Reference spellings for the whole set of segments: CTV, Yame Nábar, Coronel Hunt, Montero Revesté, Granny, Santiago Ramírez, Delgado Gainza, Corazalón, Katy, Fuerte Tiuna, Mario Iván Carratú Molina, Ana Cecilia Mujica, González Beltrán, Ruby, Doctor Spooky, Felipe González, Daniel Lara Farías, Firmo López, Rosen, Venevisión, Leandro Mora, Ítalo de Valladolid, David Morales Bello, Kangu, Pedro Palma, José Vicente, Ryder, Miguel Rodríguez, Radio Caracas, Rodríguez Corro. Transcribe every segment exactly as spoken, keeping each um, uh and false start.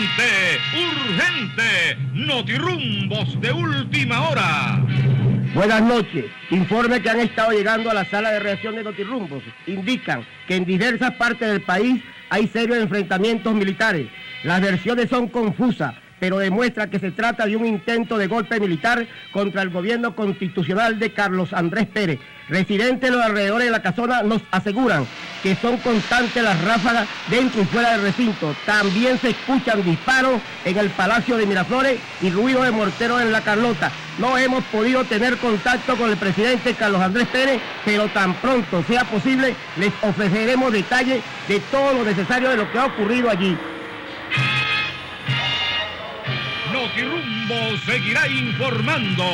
Urgente, urgente, notirrumbos de última hora. Buenas noches. Informes que han estado llegando a la sala de reacción de notirrumbos indican que en diversas partes del país hay serios enfrentamientos militares. Las versiones son confusas, pero demuestra que se trata de un intento de golpe militar contra el gobierno constitucional de Carlos Andrés Pérez. Residentes de los alrededores de la casona nos aseguran que son constantes las ráfagas dentro y fuera del recinto. También se escuchan disparos en el Palacio de Miraflores y ruido de morteros en La Carlota. No hemos podido tener contacto con el presidente Carlos Andrés Pérez, pero tan pronto sea posible les ofreceremos detalles de todo lo necesario de lo que ha ocurrido allí. Notirrumbo seguirá informando.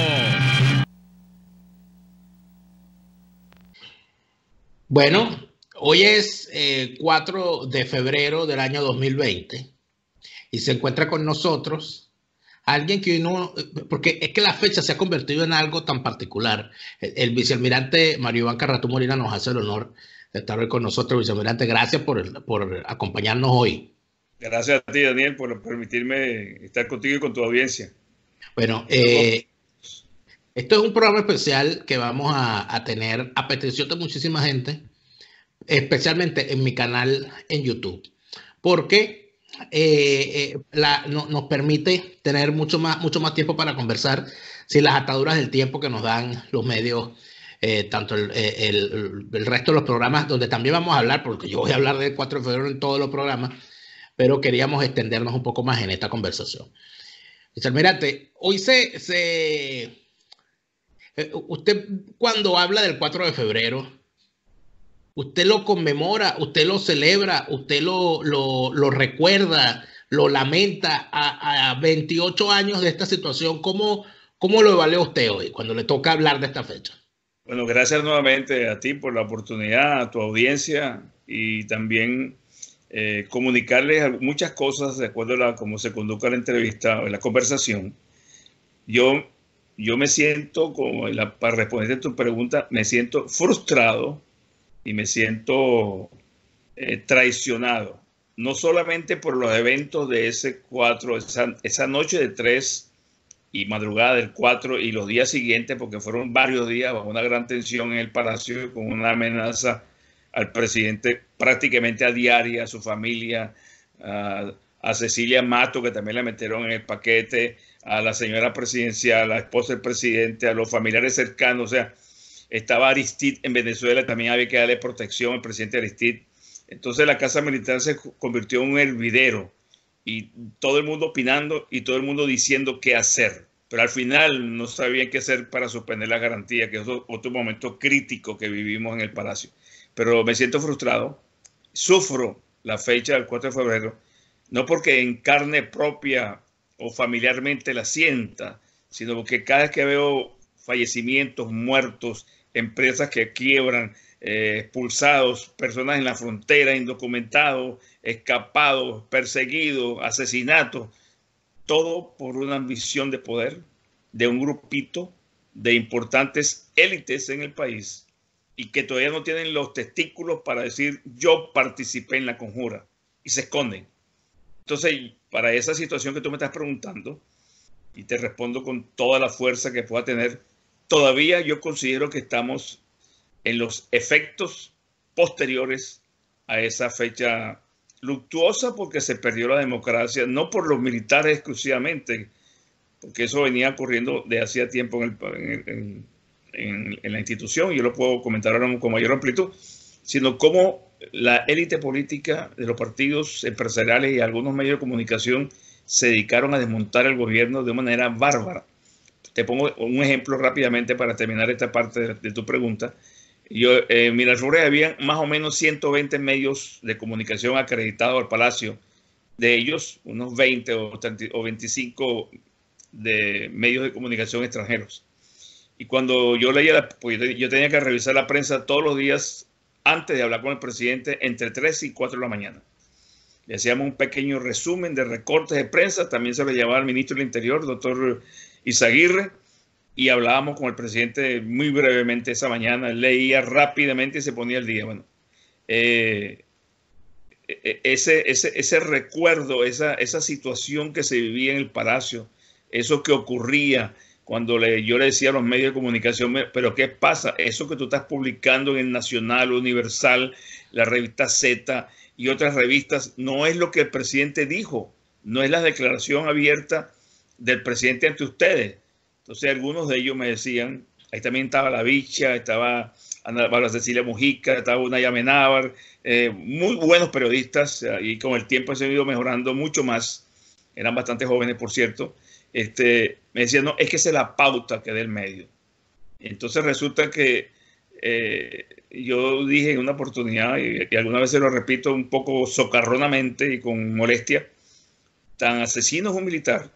Bueno, hoy es eh, cuatro de febrero del año dos mil veinte y se encuentra con nosotros alguien que uno, porque es que la fecha se ha convertido en algo tan particular. El, el vicealmirante Mario Iván Carratú Molina nos hace el honor de estar hoy con nosotros. Vicealmirante, gracias por, por acompañarnos hoy. Gracias a ti, Daniel, por permitirme estar contigo y con tu audiencia. Bueno, eh, esto es un programa especial que vamos a, a tener a petición de muchísima gente, especialmente en mi canal en YouTube, porque eh, eh, la, no, nos permite tener mucho más, mucho más tiempo para conversar sin las ataduras del tiempo que nos dan los medios. Eh, tanto el, el, el resto de los programas, donde también vamos a hablar, porque yo voy a hablar del cuatro de febrero en todos los programas, pero queríamos extendernos un poco más en esta conversación. Vicealmirante, hoy se, se... Usted cuando habla del cuatro de febrero, ¿usted lo conmemora, usted lo celebra, usted lo, lo, lo recuerda, lo lamenta a, a veintiocho años de esta situación? ¿Cómo, ¿Cómo lo evalúa usted hoy cuando le toca hablar de esta fecha? Bueno, gracias nuevamente a ti por la oportunidad, a tu audiencia y también... Eh, comunicarles muchas cosas de acuerdo a la, cómo se conduce la entrevista o la conversación. Yo, yo me siento, como la, para responder a tu pregunta, me siento frustrado y me siento eh, traicionado. No solamente por los eventos de ese cuatro, esa, esa noche de tres y madrugada del cuatro y los días siguientes, porque fueron varios días bajo una gran tensión en el Palacio con una amenaza al presidente prácticamente a diaria, a su familia, a, a Cecilia Mato, que también la metieron en el paquete, a la señora presidencial, a la esposa del presidente, a los familiares cercanos. O sea, estaba Aristide en Venezuela, también había que darle protección al presidente Aristide. Entonces la Casa Militar se convirtió en un hervidero y todo el mundo opinando y todo el mundo diciendo qué hacer. Pero al final no sabían qué hacer para suspender la garantía, que es otro momento crítico que vivimos en el Palacio. Pero me siento frustrado, sufro la fecha del cuatro de febrero, no porque en carne propia o familiarmente la sienta, sino porque cada vez que veo fallecimientos, muertos, empresas que quiebran, eh, expulsados, personas en la frontera, indocumentados, escapados, perseguidos, asesinatos, todo por una ambición de poder de un grupito de importantes élites en el país, y que todavía no tienen los testículos para decir yo participé en la conjura, y se esconden. Entonces, para esa situación que tú me estás preguntando, y te respondo con toda la fuerza que pueda tener, todavía yo considero que estamos en los efectos posteriores a esa fecha luctuosa, porque se perdió la democracia, no por los militares exclusivamente, porque eso venía ocurriendo de hacía tiempo en el, en el en, En, en la institución, yo lo puedo comentar ahora con mayor amplitud, sino cómo la élite política de los partidos empresariales y algunos medios de comunicación se dedicaron a desmontar el gobierno de manera bárbara. Te pongo un ejemplo rápidamente para terminar esta parte de, de tu pregunta. Yo, eh, en Miraflores había más o menos ciento veinte medios de comunicación acreditados al Palacio. De ellos, unos veinte o, treinta, o veinticinco de medios de comunicación extranjeros. Y cuando yo leía, la, pues yo tenía que revisar la prensa todos los días antes de hablar con el presidente, entre tres y cuatro de la mañana. Le hacíamos un pequeño resumen de recortes de prensa, también se lo llevaba al ministro del Interior, doctor Izaguirre, y hablábamos con el presidente muy brevemente esa mañana, leía rápidamente y se ponía al día. Bueno, eh, ese, ese, ese recuerdo, esa, esa situación que se vivía en el Palacio, eso que ocurría cuando le, yo le decía a los medios de comunicación, pero ¿qué pasa? Eso que tú estás publicando en el Nacional, Universal, la revista Z y otras revistas, no es lo que el presidente dijo, no es la declaración abierta del presidente ante ustedes. Entonces algunos de ellos me decían, ahí también estaba La Bicha, estaba Ana Cecilia Mujica, estaba una Yame Nábar, eh, muy buenos periodistas, y con el tiempo se han ido mejorando mucho más, eran bastante jóvenes por cierto. Este, me decían, no, es que esa es la pauta que da el medio. Entonces resulta que eh, yo dije en una oportunidad, y, y alguna vez se lo repito un poco socarronamente y con molestia, tan asesino es un militar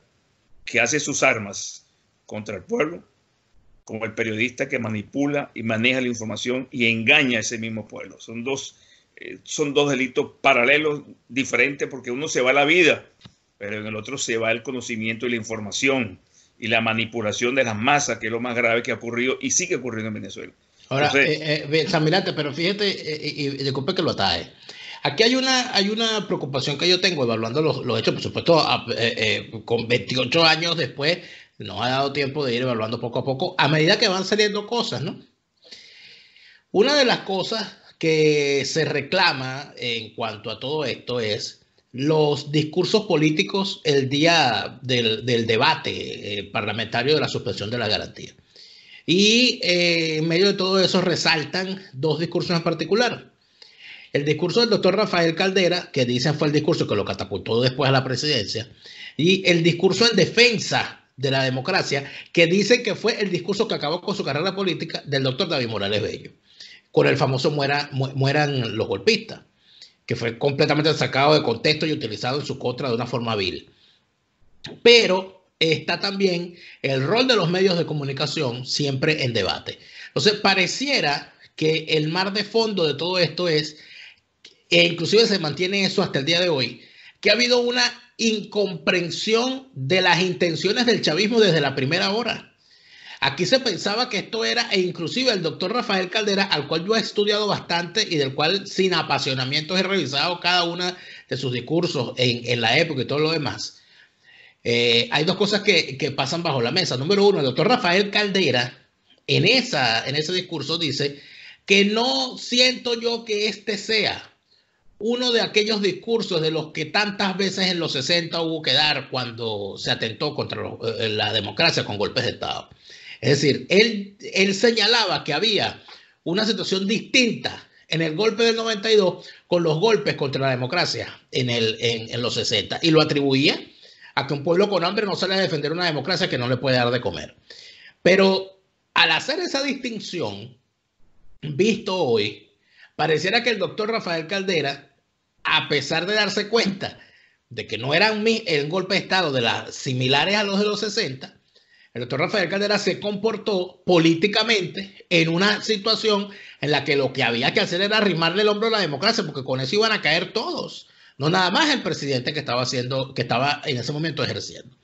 que hace sus armas contra el pueblo, como el periodista que manipula y maneja la información y engaña a ese mismo pueblo. Son dos, eh, son dos delitos paralelos, diferentes, porque uno se va a la vida, pero en el otro se va el conocimiento y la información y la manipulación de las masas, que es lo más grave que ha ocurrido y sigue ocurriendo en Venezuela. Ahora, Entonces, eh, eh, Samirante, pero fíjate, eh, y, y disculpe que lo ataje. Aquí hay una, hay una preocupación que yo tengo evaluando los, los hechos, por supuesto, eh, eh, con veintiocho años después, nos ha dado tiempo de ir evaluando poco a poco, a medida que van saliendo cosas, ¿no? Una de las cosas que se reclama en cuanto a todo esto es los discursos políticos el día del, del debate eh, parlamentario de la suspensión de la garantía. Y eh, en medio de todo eso resaltan dos discursos en particular. El discurso del doctor Rafael Caldera, que dicen fue el discurso que lo catapultó después a la presidencia, y el discurso en defensa de la democracia, que dicen que fue el discurso que acabó con su carrera política del doctor David Morales Bello, con el famoso muera, mu mueran los golpistas, que fue completamente sacado de contexto y utilizado en su contra de una forma vil. Pero está también el rol de los medios de comunicación siempre en debate. Entonces pareciera que el mar de fondo de todo esto es, e inclusive se mantiene eso hasta el día de hoy, que ha habido una incomprensión de las intenciones del chavismo desde la primera hora. Aquí se pensaba que esto era, e inclusive el doctor Rafael Caldera, al cual yo he estudiado bastante y del cual sin apasionamientos he revisado cada uno de sus discursos en, en la época y todo lo demás. Eh, hay dos cosas que, que pasan bajo la mesa. Número uno, el doctor Rafael Caldera en, esa, en ese discurso dice que no siento yo que este sea uno de aquellos discursos de los que tantas veces en los sesenta hubo que dar cuando se atentó contra la democracia con golpes de Estado. Es decir, él, él señalaba que había una situación distinta en el golpe del noventa y dos con los golpes contra la democracia en, el, en, en los sesenta, y lo atribuía a que un pueblo con hambre no sale a defender una democracia que no le puede dar de comer. Pero al hacer esa distinción, visto hoy, pareciera que el doctor Rafael Caldera, a pesar de darse cuenta de que no eran el golpe de Estado de las similares a los de los sesenta, el doctor Rafael Caldera se comportó políticamente en una situación en la que lo que había que hacer era arrimarle el hombro a la democracia, porque con eso iban a caer todos, no nada más el presidente que estaba haciendo, que estaba en ese momento ejerciendo.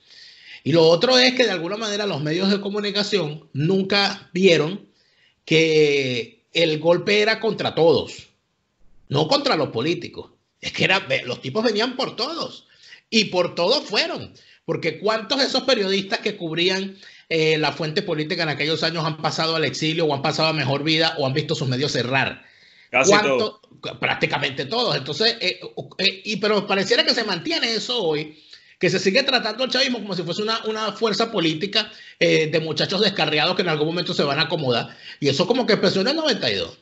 Y lo otro es que de alguna manera los medios de comunicación nunca vieron que el golpe era contra todos, no contra los políticos. Es que era, los tipos venían por todos y por todos fueron, porque cuántos de esos periodistas que cubrían eh, la fuente política en aquellos años han pasado al exilio o han pasado a mejor vida o han visto sus medios cerrar. Casi todos. Prácticamente todos. Entonces, eh, eh, y, pero pareciera que se mantiene eso hoy, que se sigue tratando el chavismo como si fuese una, una fuerza política eh, de muchachos descarriados que en algún momento se van a acomodar. Y eso como que empezó en el noventa y dos.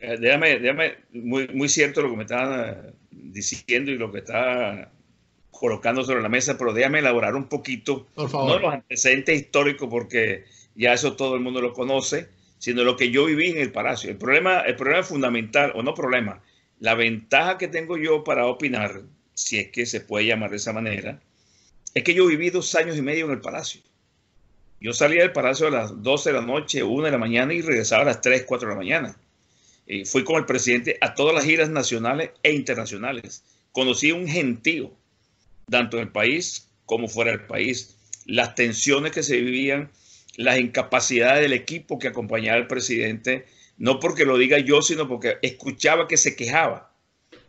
Eh, déjame, déjame muy, muy cierto lo que me estaba diciendo y lo que está colocando sobre la mesa, pero déjame elaborar un poquito, por favor. No los antecedentes históricos, porque ya eso todo el mundo lo conoce, sino lo que yo viví en el Palacio. El problema, el problema fundamental, o no problema, la ventaja que tengo yo para opinar, si es que se puede llamar de esa manera, es que yo viví dos años y medio en el Palacio. Yo salía del Palacio a las doce de la noche, una de la mañana, y regresaba a las tres, cuatro de la mañana. Y fui con el presidente a todas las giras nacionales e internacionales. Conocí un gentío, tanto en el país como fuera del país. Las tensiones que se vivían, las incapacidades del equipo que acompañaba al presidente, no porque lo diga yo, sino porque escuchaba que se quejaba.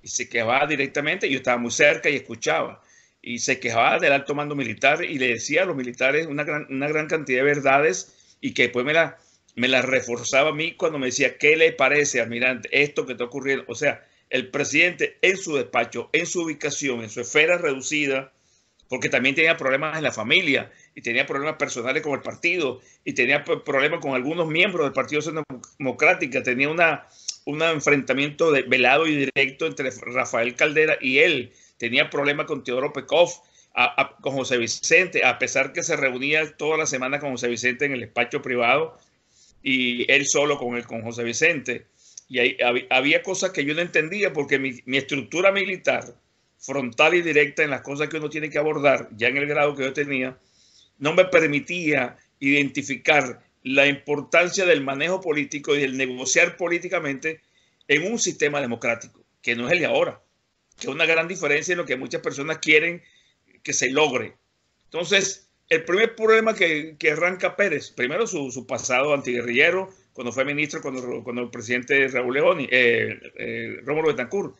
y se quejaba directamente. Yo estaba muy cerca y escuchaba, y se quejaba del alto mando militar y le decía a los militares una gran, una gran cantidad de verdades, y que después me la, me la reforzaba a mí cuando me decía, ¿qué le parece, almirante, esto que está ocurriendo? O sea, el presidente en su despacho, en su ubicación, en su esfera reducida, porque también tenía problemas en la familia y tenía problemas personales con el partido y tenía problemas con algunos miembros del Partido Social Democrático. Tenía una, un enfrentamiento de, velado y directo entre Rafael Caldera y él. Tenía problemas con Teodoro Petkoff, a, a, con José Vicente, a pesar que se reunía toda la semana con José Vicente en el despacho privado y él solo con, el, con José Vicente. Y ahí, había, había cosas que yo no entendía porque mi, mi estructura militar frontal y directa en las cosas que uno tiene que abordar, ya en el grado que yo tenía, no me permitía identificar la importancia del manejo político y del negociar políticamente en un sistema democrático, que no es el de ahora, que es una gran diferencia en lo que muchas personas quieren que se logre. Entonces, el primer problema que, que arranca Pérez, primero su, su pasado antiguerrillero, cuando fue ministro, cuando, cuando el presidente Raúl León, eh, eh, Rómulo Betancourt,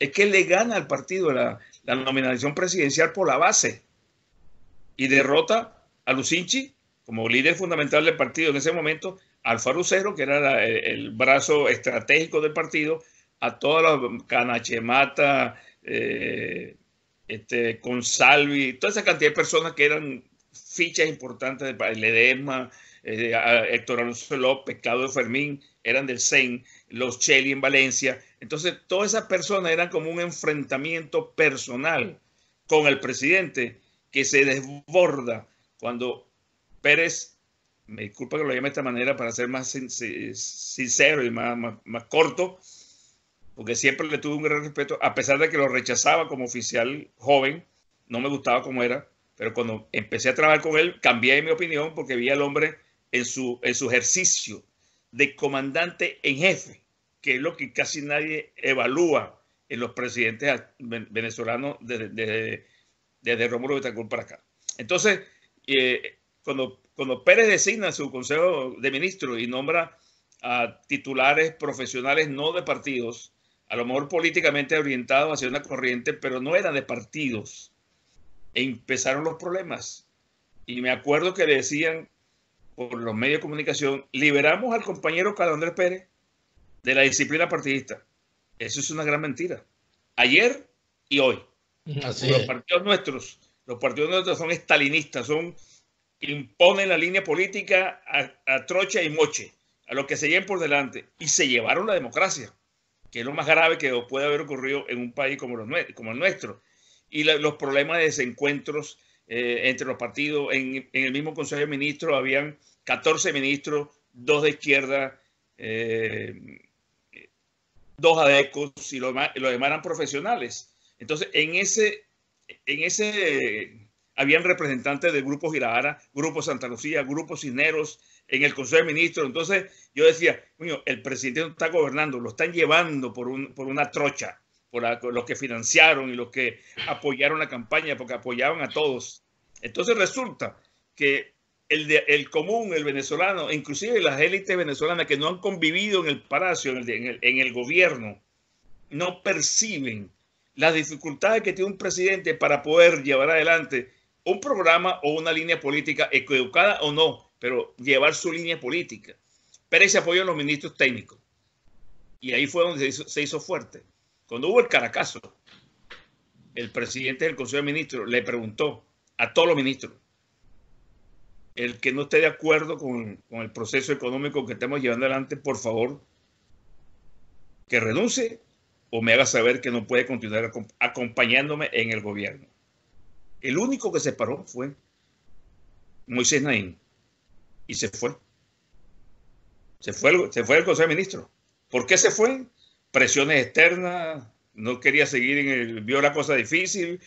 es que le gana al partido la, la nominación presidencial por la base y derrota a Lusinchi como líder fundamental del partido en ese momento, al Farucero, que era la, el, el brazo estratégico del partido, a todas las Canachemata, eh, este, Consalvi, toda esa cantidad de personas que eran fichas importantes del Ledesma, eh, Héctor Alonso López, Claudio Fermín, eran del C E N, los Cheli en Valencia. Entonces, todas esas personas eran como un enfrentamiento personal con el presidente que se desborda cuando Pérez, me disculpa que lo llame de esta manera para ser más sincero y más, más, más corto, porque siempre le tuve un gran respeto, a pesar de que lo rechazaba como oficial joven, no me gustaba como era, pero cuando empecé a trabajar con él, cambié mi opinión porque vi al hombre en su, en su ejercicio de comandante en jefe, que es lo que casi nadie evalúa en los presidentes venezolanos desde, desde, desde Rómulo Betancourt para acá. Entonces, eh, cuando, cuando Pérez designa su consejo de ministros y nombra a titulares profesionales no de partidos, a lo mejor políticamente orientados hacia una corriente, pero no eran de partidos, e empezaron los problemas. Y me acuerdo que le decían por los medios de comunicación, liberamos al compañero Carlos Andrés Pérez de la disciplina partidista. Eso es una gran mentira. Ayer y hoy. Así los es. partidos nuestros, los partidos nuestros son estalinistas, son, imponen la línea política a, a trocha y moche, a los que se lleven por delante. Y se llevaron la democracia, que es lo más grave que puede haber ocurrido en un país como, los, como el nuestro. Y la, los problemas de desencuentros eh, entre los partidos. En, en el mismo Consejo de Ministros habían catorce ministros, dos de izquierda, eh, dos adecos y los demás, los demás eran profesionales. Entonces, en ese, en ese eh, habían representantes del Grupo Girahara, Grupo Santa Lucía, Grupo Cisneros, en el Consejo de Ministros. Entonces, yo decía, coño, el presidente no está gobernando, lo están llevando por, un, por una trocha, por, la, por los que financiaron y los que apoyaron la campaña, porque apoyaban a todos. Entonces, resulta que el, de, el común, el venezolano, inclusive las élites venezolanas que no han convivido en el palacio, en el, en el, en el gobierno, no perciben las dificultades que tiene un presidente para poder llevar adelante un programa o una línea política, equivocada o no, pero llevar su línea política. Pérez se apoyó a los ministros técnicos. Y ahí fue donde se hizo, se hizo fuerte. Cuando hubo el Caracazo, el presidente del Consejo de Ministros le preguntó a todos los ministros, el que no esté de acuerdo con, con el proceso económico que estamos llevando adelante, por favor, que renuncie o me haga saber que no puede continuar acompañándome en el gobierno. El único que se paró fue Moisés Naín y se fue. Se fue el, se fue el Consejo de Ministros. ¿Por qué se fue? Presiones externas, no quería seguir en el, vio la cosa difícil,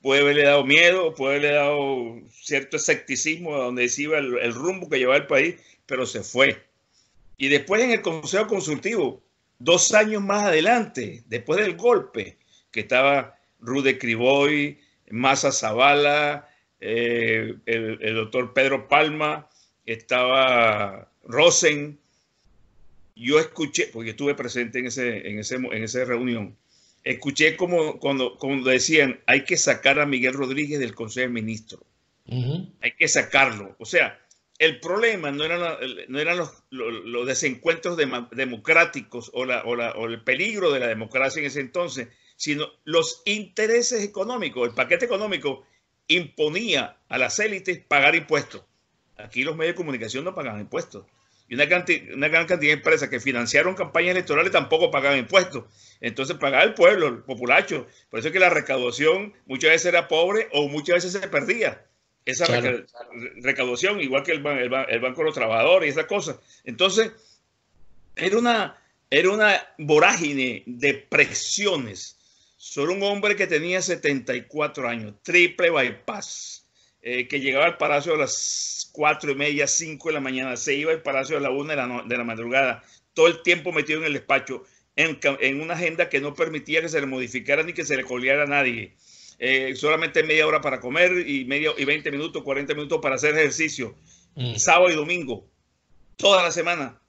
puede haberle dado miedo, puede haberle dado cierto escepticismo a donde se iba el, el rumbo que llevaba el país, pero se fue. Y después en el Consejo Consultivo, dos años más adelante, después del golpe, que estaba Rudé Kribovi, Maza Zavala, eh, el, el doctor Pedro Palma, estaba Rosen, yo escuché, porque estuve presente en, ese, en, ese, en esa reunión, escuché como cuando, cuando decían, hay que sacar a Miguel Rodríguez del Consejo de Ministros. Uh-huh. Hay que sacarlo. O sea, el problema no eran, la, no eran los, los, los desencuentros de, democráticos o, la, o, la, o el peligro de la democracia en ese entonces, sino los intereses económicos. El paquete económico imponía a las élites pagar impuestos. Aquí los medios de comunicación no pagaban impuestos. Y una, cantidad, una gran cantidad de empresas que financiaron campañas electorales tampoco pagaban impuestos. Entonces pagaba el pueblo, el populacho. Por eso es que la recaudación muchas veces era pobre o muchas veces se perdía. Esa claro. recaudación, igual que el, el, el Banco de los Trabajadores y esas cosas. Entonces, era una, era una vorágine de presiones. Solo un hombre que tenía setenta y cuatro años, triple bypass, eh, que llegaba al Palacio a las cuatro y media, cinco de la mañana, se iba al Palacio a la una de la, no, de la madrugada, todo el tiempo metido en el despacho, en, en una agenda que no permitía que se le modificara ni que se le colgara a nadie. Eh, solamente media hora para comer y, media, y veinte minutos, cuarenta minutos para hacer ejercicio. Mm. Sábado y domingo, toda la semana.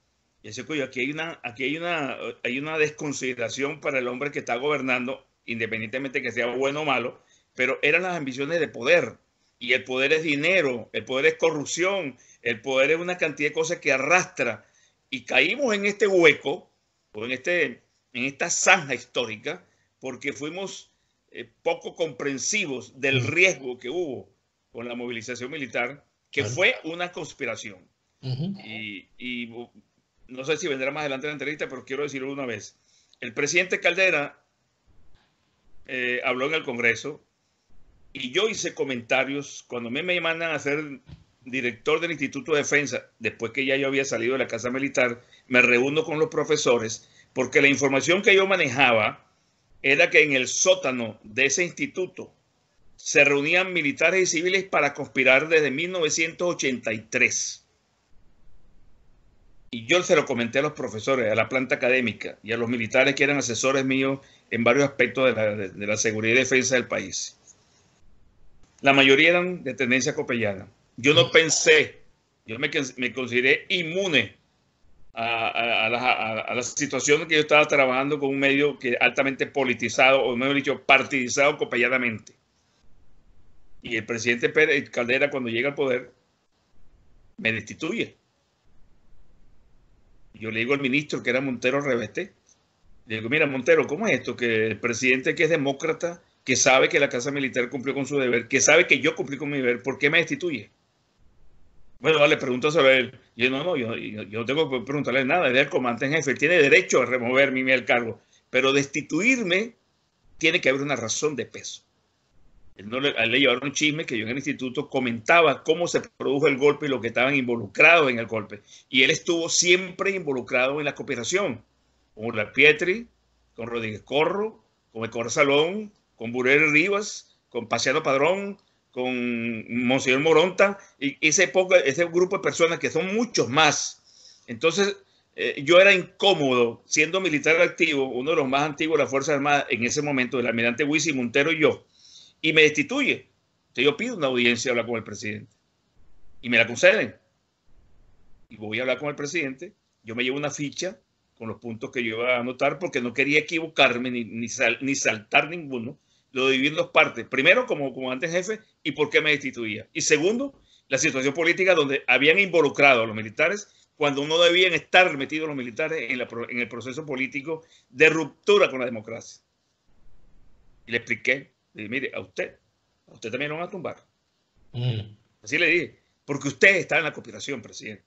Y así, cuyo, aquí, hay una, aquí hay, una, hay una desconsideración para el hombre que está gobernando, independientemente que sea bueno o malo, pero eran las ambiciones de poder. Y el poder es dinero, el poder es corrupción, el poder es una cantidad de cosas que arrastra. Y caímos en este hueco, o en, este, en esta zanja histórica, porque fuimos poco comprensivos del riesgo que hubo con la movilización militar, que claro. fue una conspiración. Uh-huh. y, y no sé si vendrá más adelante la entrevista, pero quiero decirlo una vez. El presidente Caldera eh, habló en el Congreso y yo hice comentarios cuando me, me mandan a ser director del Instituto de Defensa, después que ya yo había salido de la Casa Militar, me reúno con los profesores, porque la información que yo manejaba era que en el sótano de ese instituto se reunían militares y civiles para conspirar desde mil novecientos ochenta y tres. Y yo se lo comenté a los profesores, a la planta académica y a los militares que eran asesores míos en varios aspectos de la, de, de la seguridad y defensa del país. La mayoría eran de tendencia copellana. Yo no pensé, yo me, me consideré inmune A, a, a, la, a, a la situación que yo estaba trabajando con un medio que altamente politizado, o mejor dicho, partidizado copellanamente. Y el presidente Pérez Caldera, cuando llega al poder, me destituye. Yo le digo al ministro, que era Montero Revesté, le digo, mira Montero, ¿cómo es esto? Que el presidente, que es demócrata, que sabe que la Casa Militar cumplió con su deber, que sabe que yo cumplí con mi deber, ¿por qué me destituye? Bueno, le pregunto sobre él. Yo no, no, yo, yo no tengo que preguntarle nada. Él es el comandante en jefe. Él tiene derecho a removerme del cargo. Pero destituirme tiene que haber una razón de peso. Él no le, a él le llevaron un chisme que yo en el instituto comentaba cómo se produjo el golpe y lo que estaban involucrados en el golpe. Y él estuvo siempre involucrado en la cooperación. Con la Pietri, con Rodríguez Corro, con el Corazalón, con Burel Rivas, con Paseano Padrón, con Monseñor Moronta y ese, poco, ese grupo de personas que son muchos más. Entonces, eh, yo era incómodo siendo militar activo, uno de los más antiguos de las Fuerzas Armadas en ese momento, el almirante Huisi, Montero y yo, y me destituye. Entonces yo pido una audiencia a hablar con el presidente y me la conceden. Y voy a hablar con el presidente, yo me llevo una ficha con los puntos que yo iba a anotar porque no quería equivocarme ni, ni, sal, ni saltar ninguno. Lo dividí en dos partes. Primero, como comandante jefe y por qué me destituía. Y segundo, la situación política donde habían involucrado a los militares cuando no debían estar metidos los militares en, la, en el proceso político de ruptura con la democracia. Y le expliqué. Le dije, mire, a usted, a usted también lo van a tumbar. Mm. Así le dije. Porque usted está en la conspiración, presidente.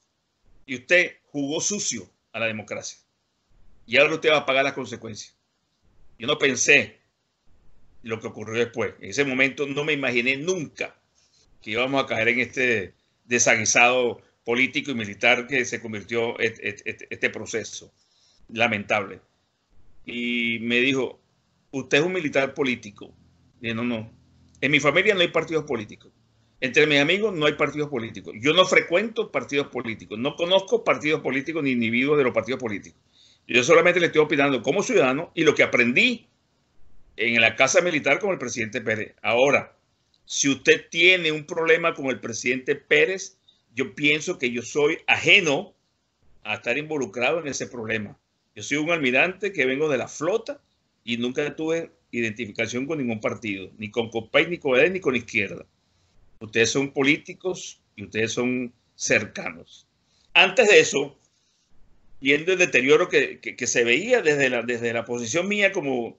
Y usted jugó sucio a la democracia. Y ahora usted va a pagar las consecuencias. Yo no pensé lo que ocurrió después. En ese momento no me imaginé nunca que íbamos a caer en este desaguisado político y militar que se convirtió este, este, este proceso lamentable. Y me dijo, usted es un militar político. Y no, no. En mi familia no hay partidos políticos. Entre mis amigos no hay partidos políticos. Yo no frecuento partidos políticos. No conozco partidos políticos ni individuos de los partidos políticos. Yo solamente le estoy opinando como ciudadano y lo que aprendí en la Casa Militar con el presidente Pérez. Ahora, si usted tiene un problema con el presidente Pérez, yo pienso que yo soy ajeno a estar involucrado en ese problema. Yo soy un almirante que vengo de la flota y nunca tuve identificación con ningún partido, ni con Copay, ni con E D, ni con izquierda. Ustedes son políticos y ustedes son cercanos. Antes de eso, viendo el deterioro que, que, que se veía desde la, desde la posición mía como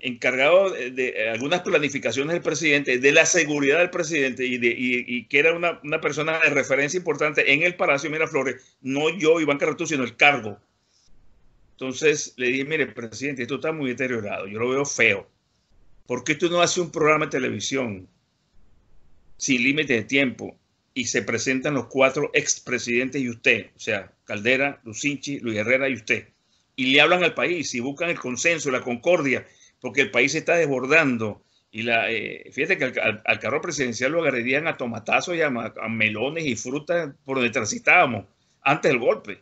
encargado de, de algunas planificaciones del presidente, de la seguridad del presidente y, de, y, y que era una, una persona de referencia importante en el Palacio de Miraflores, no yo, Iván Carratú, sino el cargo. Entonces le dije, mire, presidente, esto está muy deteriorado, yo lo veo feo. ¿Por qué usted no hace un programa de televisión sin límite de tiempo y se presentan los cuatro expresidentes y usted? O sea, Caldera, Lusinchi, Luis Herrera y usted. Y le hablan al país y buscan el consenso, la concordia, porque el país se está desbordando. Y la, eh, fíjate que al, al, al carro presidencial lo agarrarían a tomatazos y a, a melones y frutas por donde transitábamos antes del golpe.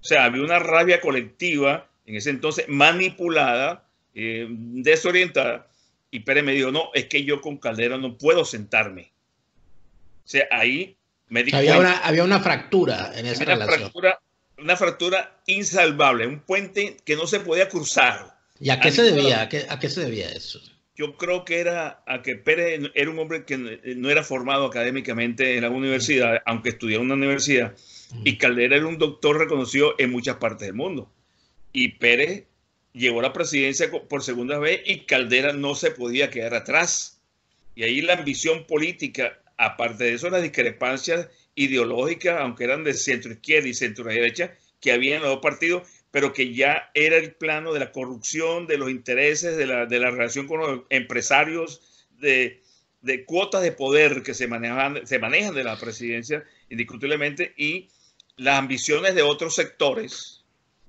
O sea, había una rabia colectiva en ese entonces, manipulada, eh, desorientada. Y Pérez me dijo, no, es que yo con Caldera no puedo sentarme. O sea, ahí me di había cuenta. Una, había una fractura en esa relación. Una fractura, una fractura insalvable, un puente que no se podía cruzar. ¿Y a qué se debía? ¿A qué, a qué se debía eso? Yo creo que era a que Pérez era un hombre que no era formado académicamente en la universidad, aunque estudiaba en una universidad, y Caldera era un doctor reconocido en muchas partes del mundo. Y Pérez llegó a la presidencia por segunda vez y Caldera no se podía quedar atrás. Y ahí la ambición política, aparte de eso, las discrepancias ideológicas, aunque eran de centro izquierda y centro derecha, que había en los dos partidos, pero que ya era el plano de la corrupción, de los intereses, de la, de la relación con los empresarios, de, de cuotas de poder que se manejan, se manejan de la presidencia, indiscutiblemente, y las ambiciones de otros sectores.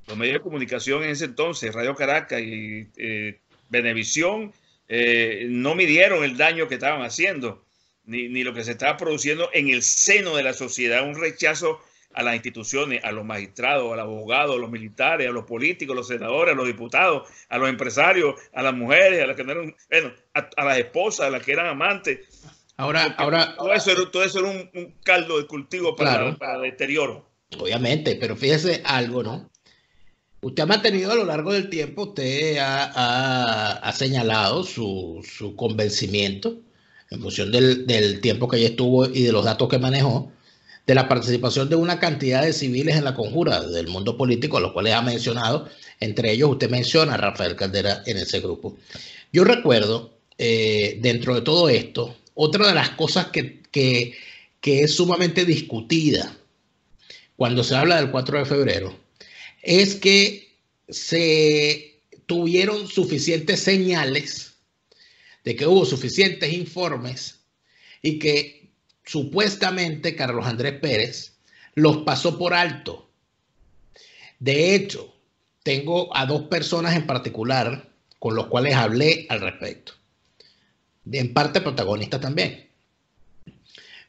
Los medios de comunicación en ese entonces, Radio Caracas y eh, Venevisión, eh, no midieron el daño que estaban haciendo, ni, ni lo que se estaba produciendo en el seno de la sociedad, un rechazo a las instituciones, a los magistrados, a los abogados, a los militares, a los políticos, a los senadores, a los diputados, a los empresarios, a las mujeres, a las que eran, bueno, a, a las esposas, a las que eran amantes. Ahora, ahora, todo, ahora eso era, todo eso era un, un caldo de cultivo para, claro, para deterioro. Obviamente, pero fíjese algo, ¿no? Usted ha mantenido a lo largo del tiempo, usted ha, ha, ha señalado su, su convencimiento en función del, del tiempo que ella estuvo y de los datos que manejó, de la participación de una cantidad de civiles en la conjura del mundo político, a los cuales ha mencionado. Entre ellos, usted menciona a Rafael Caldera en ese grupo. Yo recuerdo, eh, dentro de todo esto, otra de las cosas que, que, que es sumamente discutida cuando se habla del cuatro de febrero, es que se tuvieron suficientes señales, de que hubo suficientes informes y que supuestamente Carlos Andrés Pérez los pasó por alto. De hecho, tengo a dos personas en particular con los cuales hablé al respecto. En parte protagonista también.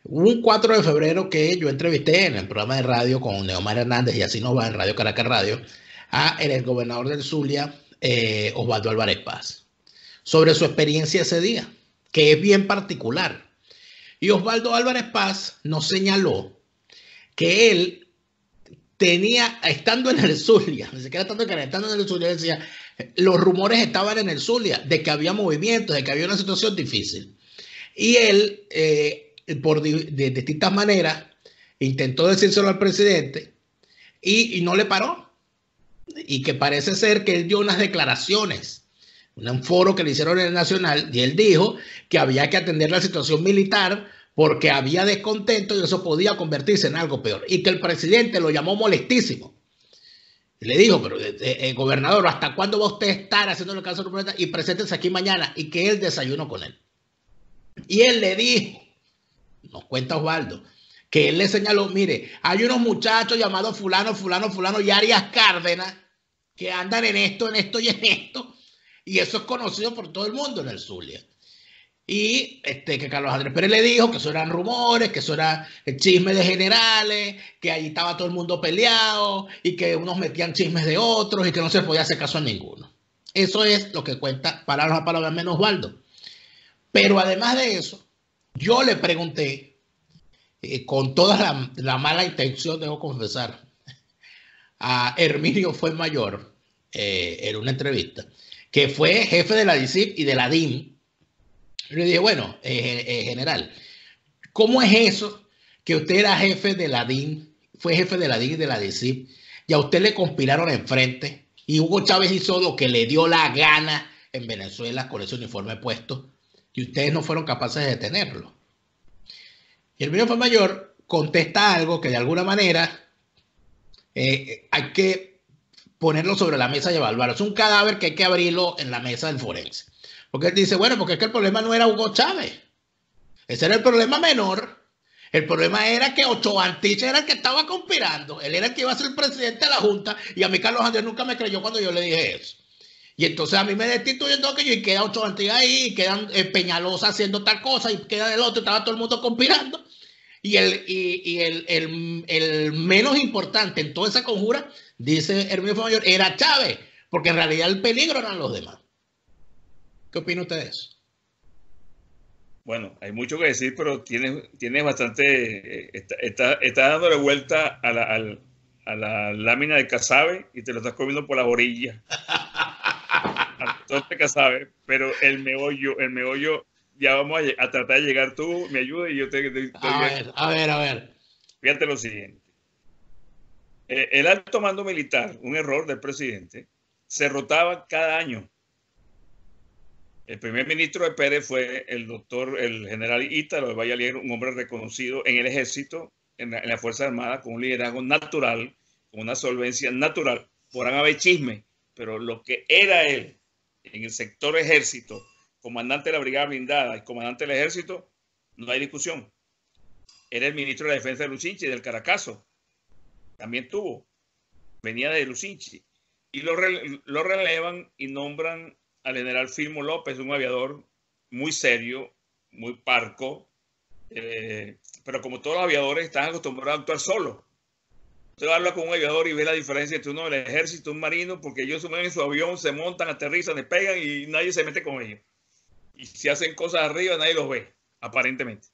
Hubo un cuatro de febrero que yo entrevisté en el programa de radio con Neomar Hernández, y así nos va en Radio Caracas Radio, a el exgobernador del Zulia, eh, Osvaldo Álvarez Paz, sobre su experiencia ese día, que es bien particular. Y Osvaldo Álvarez Paz nos señaló que él tenía, estando en el Zulia, ni siquiera estando en el Zulia, decía, los rumores estaban en el Zulia de que había movimientos, de que había una situación difícil. Y él, eh, por di de distintas maneras, intentó decírselo al presidente y, y no le paró. Y que parece ser que él dio unas declaraciones, un foro que le hicieron en el Nacional, y él dijo que había que atender la situación militar porque había descontento y eso podía convertirse en algo peor, y que el presidente lo llamó molestísimo. Y le dijo, pero eh, eh, gobernador, ¿hasta cuándo va usted a estar haciendo el caso de Rubén y preséntese aquí mañana? Y que él desayunó con él. Y él le dijo, nos cuenta Osvaldo, que él le señaló, mire, hay unos muchachos llamados fulano, fulano, fulano y Arias Cárdenas que andan en esto, en esto y en esto. Y eso es conocido por todo el mundo en el Zulia. Y este, que Carlos Andrés Pérez le dijo que eso eran rumores, que eso era el chisme de generales, que ahí estaba todo el mundo peleado y que unos metían chismes de otros y que no se podía hacer caso a ninguno. Eso es lo que cuenta palabras a palabras menos Osvaldo. Pero además de eso, yo le pregunté, eh, con toda la, la mala intención, debo confesar, a Herminio Fuenmayor eh, en una entrevista, que fue jefe de la D I C I P y de la D I M. Le dije, bueno, eh, eh, general, ¿cómo es eso que usted era jefe de la D I M, fue jefe de la D I M y de la D I C I P, y a usted le conspiraron enfrente y Hugo Chávez hizo lo que le dio la gana en Venezuela con ese uniforme puesto y ustedes no fueron capaces de detenerlo? Y el ministro Fuenmayor contesta algo que de alguna manera eh, hay que ponerlo sobre la mesa y evaluarlo. Es un cadáver que hay que abrirlo en la mesa del forense. Porque él dice, bueno, porque es que el problema no era Hugo Chávez. Ese era el problema menor. El problema era que Ochoa Antich era el que estaba conspirando. Él era el que iba a ser presidente de la Junta y a mí Carlos Andrés nunca me creyó cuando yo le dije eso. Y entonces a mí me destituyen todo aquello y queda Ochoa Antich ahí, y quedan eh, Peñalosa haciendo tal cosa y queda el otro, estaba todo el mundo conspirando. Y, el, y, y el, el, el menos importante en toda esa conjura, dice Herminio Fuenmayor, era Chávez, porque en realidad el peligro eran los demás. ¿Qué opina usted de eso? Bueno, hay mucho que decir, pero tienes, tienes bastante... Eh, Estás está, está dándole vuelta a la, a, la, a la lámina de casabe y te lo estás comiendo por las orillas. A todo este casabe, pero el meollo, el meollo... Ya vamos a, a tratar de llegar, tú me ayudas y yo te... te, te a, ver, a ver, a ver. Fíjate lo siguiente. Eh, el alto mando militar, un error del presidente, se rotaba cada año. El primer ministro de Pérez fue el doctor, el general Ítalo de Valladolid, un hombre reconocido en el ejército, en la, en la Fuerza Armada, con un liderazgo natural, con una solvencia natural. Podrán haber chisme, pero lo que era él en el sector ejército, comandante de la Brigada Blindada y comandante del Ejército, no hay discusión. Era el ministro de la Defensa de Lusinchi, del Caracazo. También tuvo. Venía de Lusinchi. Y lo, rele lo relevan y nombran al general Firmo López, un aviador muy serio, muy parco. Eh, pero como todos los aviadores, están acostumbrados a actuar solo. Usted habla con un aviador y ve la diferencia entre uno del Ejército y un marino, porque ellos suben en su avión, se montan, aterrizan, despegan y nadie se mete con ellos. Y si hacen cosas arriba, nadie los ve, aparentemente.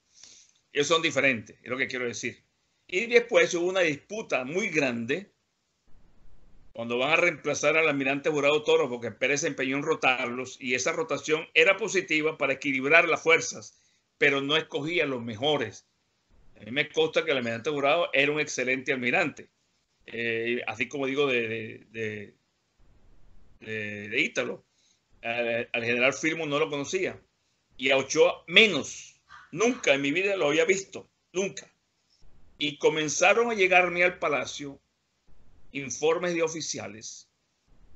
Ellos son diferentes, es lo que quiero decir. Y después hubo una disputa muy grande cuando van a reemplazar al almirante Jurado Toro, porque Pérez se empeñó en rotarlos, y esa rotación era positiva para equilibrar las fuerzas, pero no escogía los mejores. A mí me consta que el almirante Jurado era un excelente almirante, eh, así como digo de, de, de, de, de Ítalo. Al, al general Firmo no lo conocía y a Ochoa menos, nunca en mi vida lo había visto, nunca. Y comenzaron a llegarme al palacio informes de oficiales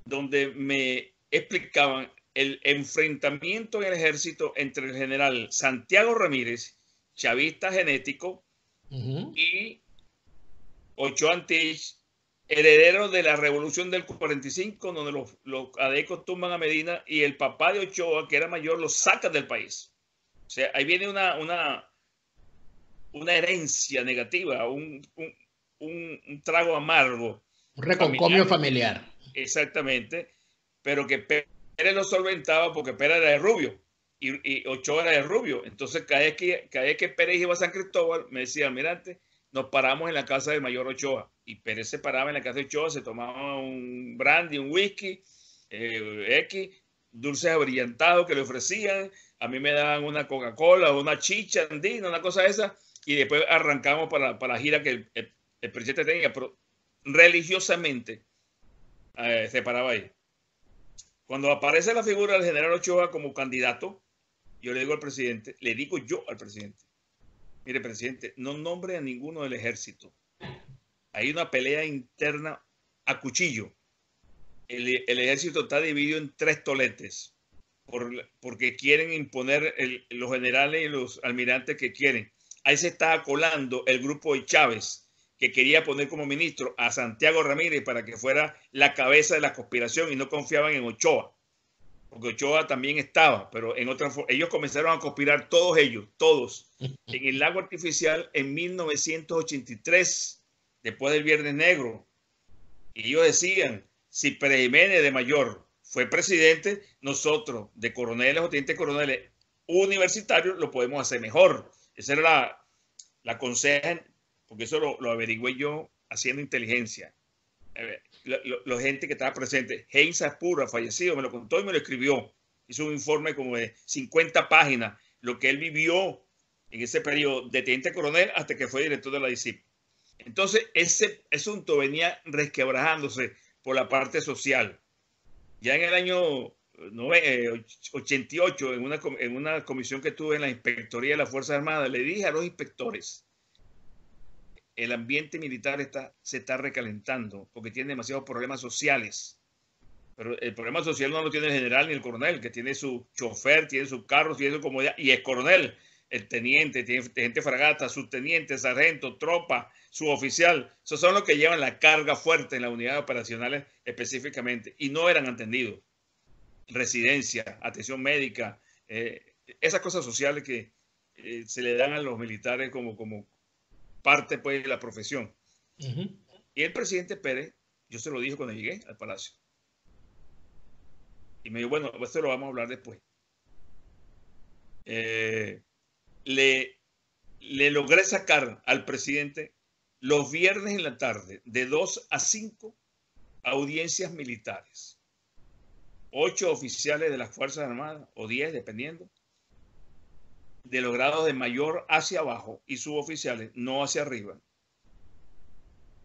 donde me explicaban el enfrentamiento en el ejército entre el general Santiago Ramírez, chavista genético, uh-huh, y Ochoa Antich, heredero de la revolución del cuarenta y cinco, donde los, los adecos tumban a Medina y el papá de Ochoa, que era mayor, lo saca del país. O sea, ahí viene una, una, una herencia negativa, un, un, un, un trago amargo. Un reconcomio familiar. familiar. Exactamente, pero que Pérez lo solventaba porque Pérez era de Rubio y, y Ochoa era de Rubio. Entonces, cada vez que, cada vez que Pérez iba a San Cristóbal, me decía, almirante, nos paramos en la casa del mayor Ochoa. Y Pérez se paraba en la casa de Ochoa, se tomaba un brandy, un whisky, eh, X, dulces abrillantados que le ofrecían. A mí me daban una Coca-Cola, una chicha andina, una cosa esa. Y después arrancamos para, para la gira que el, el, el presidente tenía. Pero religiosamente eh, se paraba ahí. Cuando aparece la figura del general Ochoa como candidato, yo le digo al presidente, le digo yo al presidente, mire, presidente, no nombre a ninguno del ejército. Hay una pelea interna a cuchillo. El, el ejército está dividido en tres toletes por, porque quieren imponer el, los generales y los almirantes que quieren. Ahí se está acolando el grupo de Chávez, que quería poner como ministro a Santiago Ramírez para que fuera la cabeza de la conspiración y no confiaban en Ochoa, porque Ochoa también estaba, pero en otra forma. Ellos comenzaron a conspirar todos ellos, todos, en el lago artificial en mil novecientos ochenta y tres, después del Viernes Negro. Y ellos decían, si Pérez Jiménez de mayor fue presidente, nosotros de coroneles o tenientes coroneles universitarios lo podemos hacer mejor. Esa era la, la conseja, porque eso lo, lo averigüé yo haciendo inteligencia. la, la, la gente que estaba presente, Heinz Aspura, fallecido, me lo contó y me lo escribió. Hizo un informe como de cincuenta páginas, lo que él vivió en ese periodo de teniente coronel hasta que fue director de la D I C I P. Entonces, ese asunto venía resquebrajándose por la parte social. Ya en el año ochenta y ocho, en una, en una comisión que tuve en la Inspectoría de las Fuerzas Armadas, le dije a los inspectores, el ambiente militar está, se está recalentando porque tiene demasiados problemas sociales. Pero el problema social no lo tiene el general ni el coronel, que tiene su chofer, tiene su carro, tiene su comodidad, y es coronel. El teniente, tiene gente fragata, subteniente, sargento, tropa, suboficial. Esos son los que llevan la carga fuerte en las unidades operacionales específicamente. Y no eran atendidos. Residencia, atención médica, eh, esas cosas sociales que eh, se le dan a los militares como, como parte pues, de la profesión. Uh-huh. Y el presidente Pérez, yo se lo dije cuando llegué al Palacio. Y me dijo, bueno, esto lo vamos a hablar después. Eh... Le, le logré sacar al presidente los viernes en la tarde de dos a cinco audiencias militares. Ocho oficiales de las Fuerzas Armadas o diez, dependiendo, de los grados de mayor hacia abajo y suboficiales, no hacia arriba,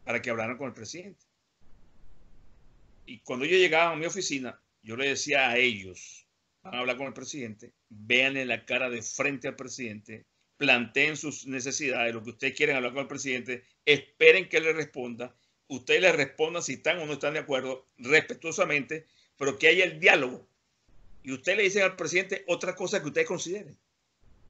para que hablaran con el presidente. Y cuando yo llegaba a mi oficina, yo le decía a ellos, van a hablar con el presidente, véanle la cara de frente al presidente, planteen sus necesidades, lo que ustedes quieren hablar con el presidente, esperen que le responda, ustedes le respondan si están o no están de acuerdo, respetuosamente, pero que haya el diálogo. Y ustedes le dicen al presidente otra cosa que ustedes consideren.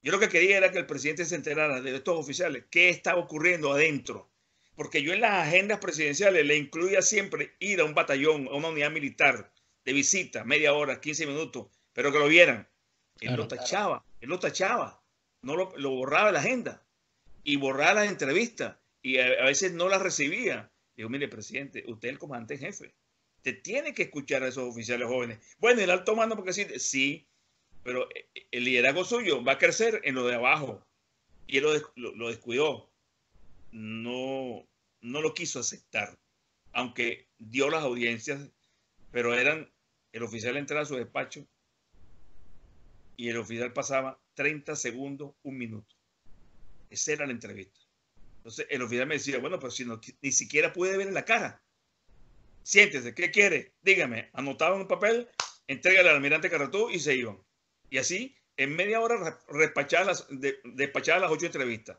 Yo lo que quería era que el presidente se enterara de estos oficiales, qué estaba ocurriendo adentro. Porque yo en las agendas presidenciales le incluía siempre ir a un batallón, a una unidad militar, de visita, media hora, quince minutos, pero que lo vieran. Él claro, lo tachaba, claro. él lo tachaba, no lo, lo borraba de la agenda y borraba las entrevistas y a, a veces no las recibía. Digo, mire, presidente, usted es el comandante en jefe, te tiene que escuchar a esos oficiales jóvenes. Bueno, el alto mando, porque sí, sí, pero el liderazgo suyo va a crecer en lo de abajo y él lo, lo, lo descuidó. No, no lo quiso aceptar, aunque dio las audiencias, pero eran, el oficial entraba a su despacho y el oficial pasaba treinta segundos, un minuto. Esa era la entrevista. Entonces el oficial me decía, bueno, pero si no, ni siquiera puede ver en la cara. Siéntese, ¿qué quiere? Dígame. Anotaban un papel, entrégale al almirante Carratú y se iban. Y así, en media hora, despachaba las, de, despachaba las ocho entrevistas.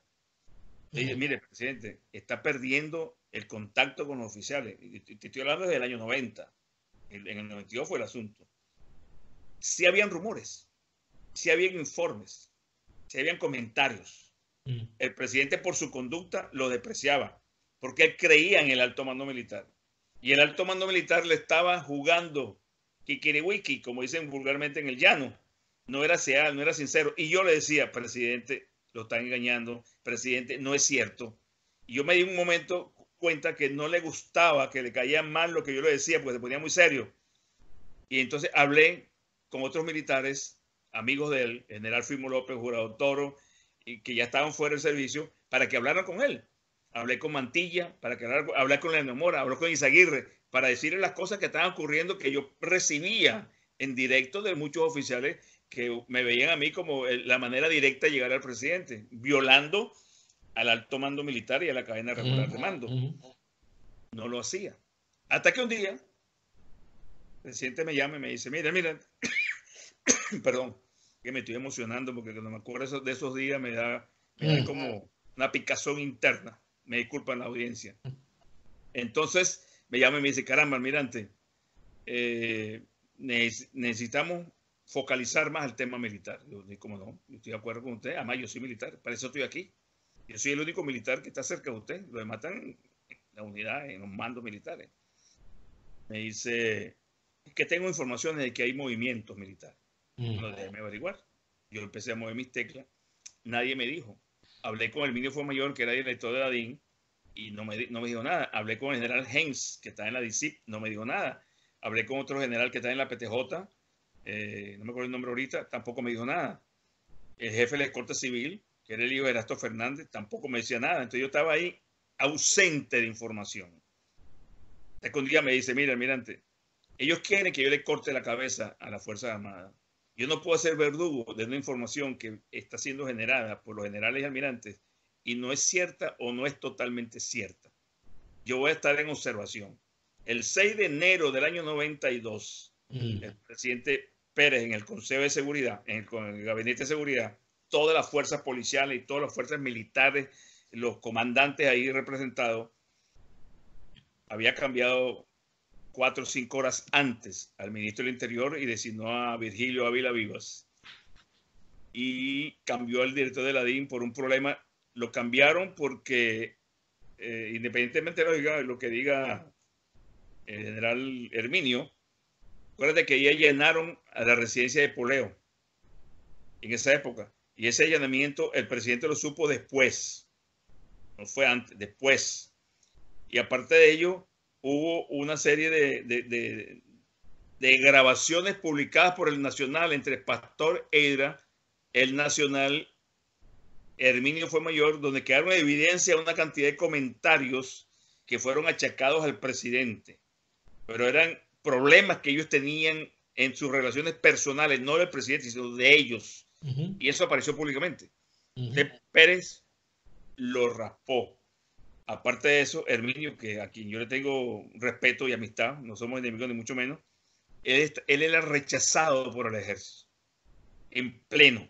Le dije, mire, presidente, está perdiendo el contacto con los oficiales. Te estoy hablando desde el año noventa. En el noventa y dos fue el asunto. Sí habían rumores. Si habían informes, si habían comentarios. Mm. El presidente por su conducta lo despreciaba, porque él creía en el alto mando militar. Y el alto mando militar le estaba jugando kikiriwiki, como dicen vulgarmente en el llano. No era real, no era sincero. Y yo le decía, presidente, lo están engañando, presidente, no es cierto. Y yo me di un momento cuenta que no le gustaba, que le caía mal lo que yo le decía, porque se ponía muy serio. Y entonces hablé con otros militares, amigos del general Firmo López, Jurado Toro, y que ya estaban fuera del servicio, para que hablaran con él. Hablé con Mantilla, para que hablar, hablar con Leandro Mora, hablé con Izaguirre, para decirle las cosas que estaban ocurriendo, que yo recibía en directo de muchos oficiales que me veían a mí como la manera directa de llegar al presidente, violando al alto mando militar y a la cadena regular de mando. No lo hacía. Hasta que un día, el presidente me llama y me dice, mira, mira, perdón, que me estoy emocionando porque cuando me acuerdo de esos días me da, me da como una picazón interna. Me disculpan la audiencia. Entonces me llama y me dice, caramba, almirante, eh, necesitamos focalizar más el tema militar. Yo digo, ¿cómo no? Yo estoy de acuerdo con usted. Además, yo soy militar, para eso estoy aquí. Yo soy el único militar que está cerca de usted. Los demás están en la unidad, en los mandos militares. Me dice, es que tengo informaciones de que hay movimientos militares. No, déjeme averiguar. Yo empecé a mover mis teclas. Nadie me dijo. Hablé con Herminio Fuenmayor, que era director de la D I N, y no me, no me dijo nada. Hablé con el general Hens, que está en la D I C I P, no me dijo nada. Hablé con otro general que está en la P T J, eh, no me acuerdo el nombre ahorita, tampoco me dijo nada. El jefe de la escolta civil, que era el hijo de Erasto Fernández, tampoco me decía nada. Entonces yo estaba ahí ausente de información. escondida me dice, mira, almirante, ellos quieren que yo le corte la cabeza a las Fuerzas Armadas. Yo no puedo ser verdugo de una información que está siendo generada por los generales y almirantes y no es cierta o no es totalmente cierta. Yo voy a estar en observación. El seis de enero del año noventa y dos, mm. el presidente Pérez en el Consejo de Seguridad, en el, en el Gabinete de Seguridad, todas las fuerzas policiales y todas las fuerzas militares, los comandantes ahí representados, había cambiado cuatro o cinco horas antes al ministro del Interior y designó a Virgilio Ávila Vivas. Y cambió al director de la D I N por un problema. Lo cambiaron porque, eh, independientemente de lo que diga el general Herminio, acuérdate que ya llenaron a la residencia de Poleo en esa época. Y ese allanamiento el presidente lo supo después. No fue antes, después. Y aparte de ello, hubo una serie de, de, de, de grabaciones publicadas por el Nacional entre Pastor Edra, el Nacional, Herminio Fuenmayor, donde quedaron en evidencia una cantidad de comentarios que fueron achacados al presidente. Pero eran problemas que ellos tenían en sus relaciones personales, no del presidente, sino de ellos. Uh-huh. Y eso apareció públicamente. Uh-huh. Entonces, Pérez lo raspó. Aparte de eso, Herminio, que a quien yo le tengo respeto y amistad, no somos enemigos ni mucho menos, él, él era rechazado por el ejército, en pleno,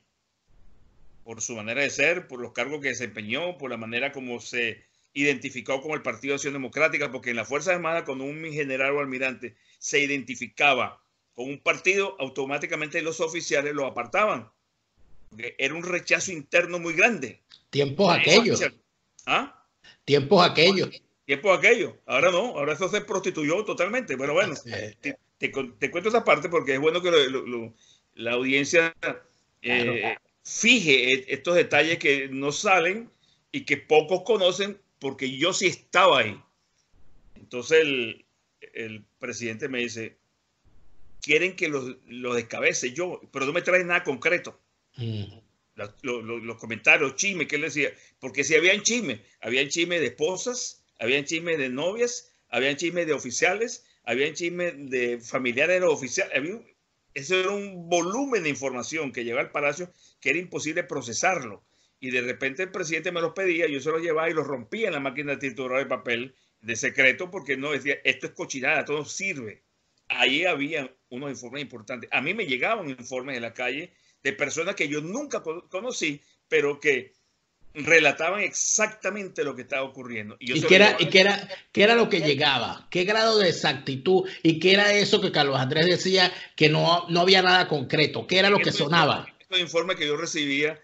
por su manera de ser, por los cargos que desempeñó, por la manera como se identificó con el Partido de Acción Democrática, porque en las Fuerzas Armadas, cuando un general o almirante se identificaba con un partido, automáticamente los oficiales lo apartaban. Porque era un rechazo interno muy grande. Tiempos aquellos. ¿Ah? Tiempos aquellos. Tiempos aquellos. Ahora no, ahora eso se prostituyó totalmente. Pero bueno, te, te, te cuento esa parte porque es bueno que lo, lo, lo, la audiencia eh, claro, claro. fije estos detalles que no salen y que pocos conocen porque yo sí estaba ahí. Entonces el, el presidente me dice, quieren que los, los descabece yo, pero no me traen nada concreto. Mm. Los, los, los comentarios, los chismes que él decía, porque si habían chismes, habían chismes de esposas, habían chismes de novias, habían chismes de oficiales, habían chismes de familiares de los oficiales, había, eso era un volumen de información que llevaba al Palacio que era imposible procesarlo, y de repente el presidente me los pedía, yo se los llevaba y los rompía en la máquina titular de papel de secreto, porque no decía, esto es cochinada, esto no sirve. Ahí había unos informes importantes, a mí me llegaban informes de la calle de personas que yo nunca conocí, pero que relataban exactamente lo que estaba ocurriendo. ¿Y, yo ¿Y, qué, era, y qué, era, qué era lo que llegaba? ¿Qué grado de exactitud? ¿Y qué era eso que Carlos Andrés decía que no, no había nada concreto? ¿Qué era lo que sonaba? Estos informes que yo recibía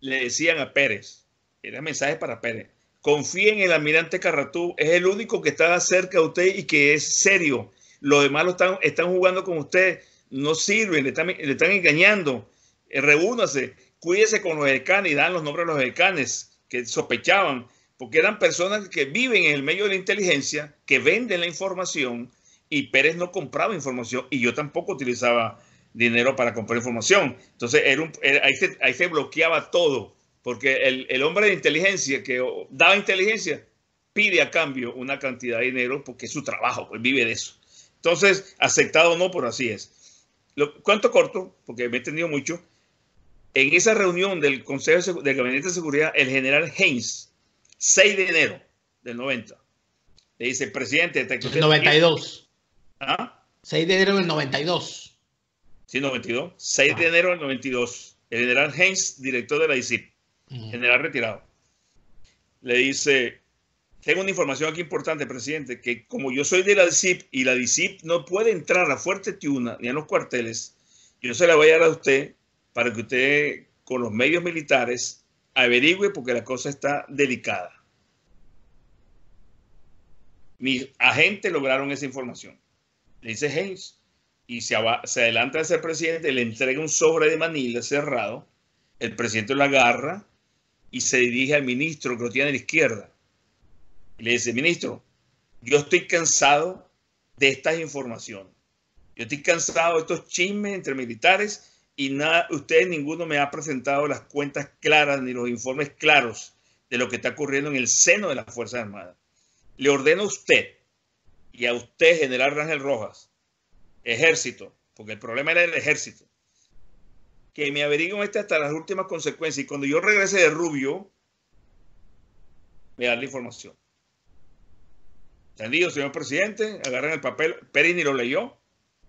le decían a Pérez, era mensaje para Pérez, confíe en el almirante Carratú, es el único que está cerca de usted y que es serio. Los demás lo están, están jugando con usted, no sirven, le están, le están engañando. Reúnase, cuídese con los decanes y dan los nombres de los decanes que sospechaban, porque eran personas que viven en el medio de la inteligencia, que venden la información y Pérez no compraba información y yo tampoco utilizaba dinero para comprar información. Entonces era un, era, ahí, se, ahí se bloqueaba todo, porque el, el hombre de inteligencia que daba inteligencia pide a cambio una cantidad de dinero porque es su trabajo, pues vive de eso. Entonces, aceptado o no, por así es. Lo, cuento corto, porque me he entendido mucho. En esa reunión del Consejo del Gabinete de Seguridad, el general Haynes, seis de enero del noventa, le dice, presidente... noventa y dos. ¿Ah? seis de enero del noventa y dos. Sí, noventa y dos. seis de enero del noventa y dos. El general Haynes, director de la I C I P, mm. general retirado, le dice, tengo una información aquí importante, presidente, que como yo soy de la I C I P y la I C I P no puede entrar a Fuerte Tiuna ni a los cuarteles, yo se la voy a dar a usted para que usted con los medios militares averigüe porque la cosa está delicada. Mis agentes lograron esa información. Le dice Haynes y se, se adelanta a ese presidente, le entrega un sobre de Manila cerrado, el presidente lo agarra y se dirige al ministro que lo tiene a la izquierda. Le dice, ministro, yo estoy cansado de estas informaciones. Yo estoy cansado de estos chismes entre militares. Y nada, ustedes ninguno me ha presentado las cuentas claras ni los informes claros de lo que está ocurriendo en el seno de las Fuerzas Armadas. Le ordeno a usted y a usted, general Rangel Rojas, ejército, porque el problema era el ejército, que me averiguen este hasta las últimas consecuencias. Y cuando yo regrese de Rubio, me dan la información. ¿Entendido, señor presidente? Agarran el papel. Pérez ni lo leyó.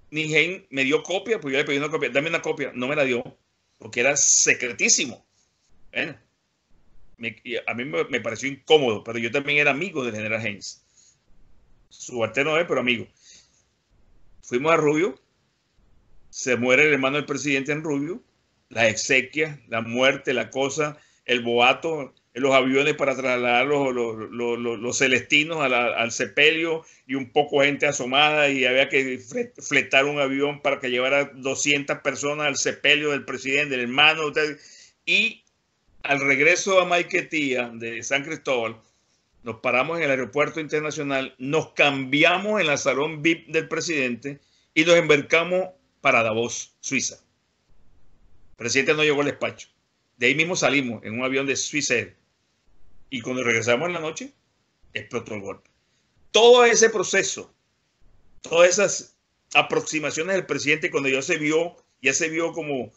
Ni Gen me dio copia, pues yo le pedí una copia. Dame una copia. No me la dio, porque era secretísimo. Bueno, me, a mí me, me pareció incómodo, pero yo también era amigo del general Haynes. Subalterno de él, pero amigo. Fuimos a Rubio. Se muere el hermano del presidente en Rubio. Las exequias, la muerte, la cosa, el boato, los aviones para trasladar los, los, los, los, los celestinos a la, al sepelio, y un poco gente asomada, y había que fletar un avión para que llevara doscientas personas al sepelio del presidente, del hermano. Y al regreso a Maiquetía de San Cristóbal, nos paramos en el aeropuerto internacional, nos cambiamos en la salón V I P del presidente y nos embarcamos para Davos, Suiza. El presidente no llegó al despacho. De ahí mismo salimos en un avión de Swissair. Y cuando regresamos en la noche, explotó el golpe. Todo ese proceso, todas esas aproximaciones del presidente, cuando ya se vio, ya se vio como